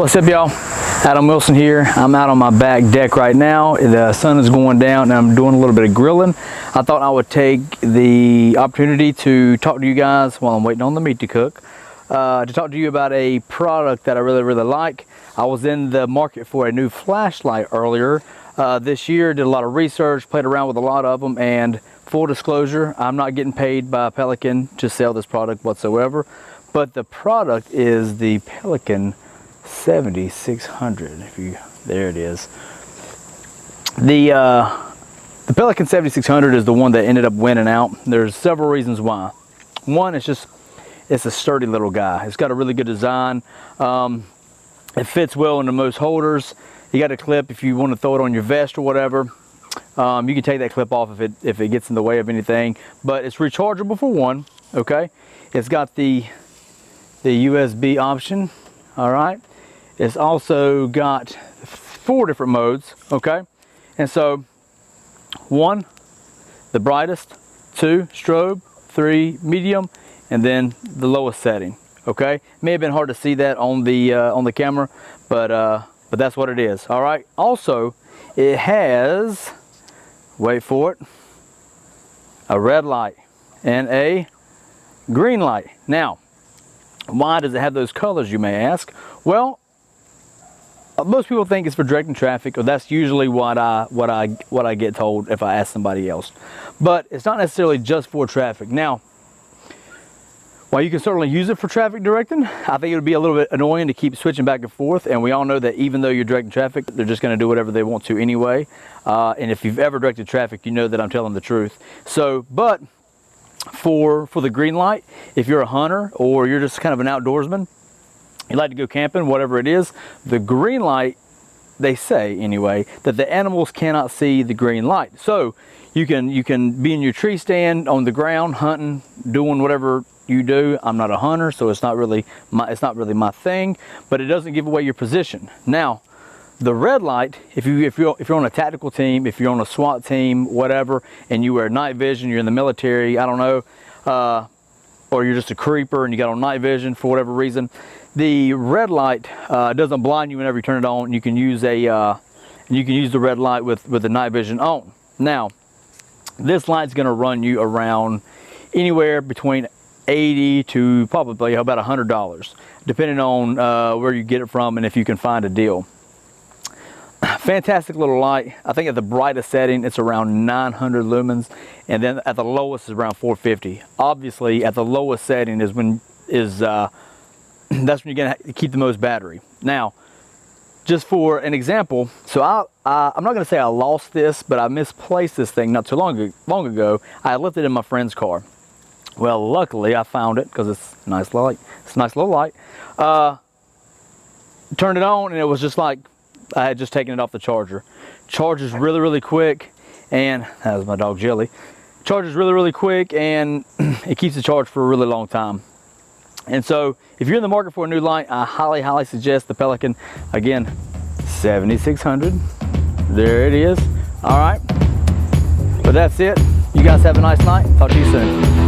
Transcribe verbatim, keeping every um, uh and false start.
What's up, y'all? Adam Wilson here. I'm out on my back deck right now. The sun is going down and I'm doing a little bit of grilling. I thought I would take the opportunity to talk to you guys while I'm waiting on the meat to cook, uh, to talk to you about a product that I really, really like. I was in the market for a new flashlight earlier uh, this year, did a lot of research, played around with a lot of them, and full disclosure, I'm not getting paid by Pelican to sell this product whatsoever, but the product is the Pelican seventy-six hundred. If you, there it is. The uh, the Pelican seventy-six hundred is the one that ended up winning out. There's several reasons why. One, it's just it's a sturdy little guy. It's got a really good design. Um, it fits well into most holders. You got a clip if you want to throw it on your vest or whatever. Um, you can take that clip off if it if it gets in the way of anything. But it's rechargeable for one. Okay, it's got the the U S B option. All right. It's also got four different modes, okay? And so, one, the brightest, two, strobe, three, medium, and then the lowest setting, okay? May have been hard to see that on the uh, on the camera, but uh, but that's what it is, all right? Also, it has, wait for it, a red light and a green light. Now, why does it have those colors, you may ask? Well, most people think it's for directing traffic, or that's usually what I what I what I get told if I ask somebody else. But it's not necessarily just for traffic. Now, while you can certainly use it for traffic directing, I think it would be a little bit annoying to keep switching back and forth. And we all know that even though you're directing traffic, they're just going to do whatever they want to anyway. Uh, and if you've ever directed traffic, you know that I'm telling the truth. So, but for for the green light, if you're a hunter or you're just kind of an outdoorsman, you like to go camping, whatever it is, the green light, they say anyway, that the animals cannot see the green light. So you can you can be in your tree stand, on the ground, hunting, doing whatever you do. I'm not a hunter, so it's not really my it's not really my thing, but it doesn't give away your position. Now, the red light, if you if you're if you're on a tactical team, if you're on a SWAT team, whatever, and you wear night vision, you're in the military, I don't know, uh, or you're just a creeper and you got on night vision for whatever reason, the red light uh, doesn't blind you whenever you turn it on. You can use a uh, you can use the red light with with the night vision on. Now, this light's going to run you around anywhere between eighty to probably about a hundred dollars, depending on uh, where you get it from and if you can find a deal. Fantastic little light. I think at the brightest setting it's around nine hundred lumens, and then at the lowest is around four fifty. Obviously, at the lowest setting is when is uh, that's when you're gonna keep the most battery. Now, just for an example, so I, I I'm not gonna say I lost this, but I misplaced this thing not too long long ago. I left it in my friend's car. Well, luckily I found it because it's a nice light. It's a nice little light. Uh, turned it on and it was just like I had just taken it off the charger. Charges really, really quick, and that was my dog Jelly. Charges really, really quick, and it keeps the charge for a really long time. And so, if you're in the market for a new light, I highly, highly suggest the Pelican. Again, seventy-six hundred. There it is. All right. But that's it. You guys have a nice night. Talk to you soon.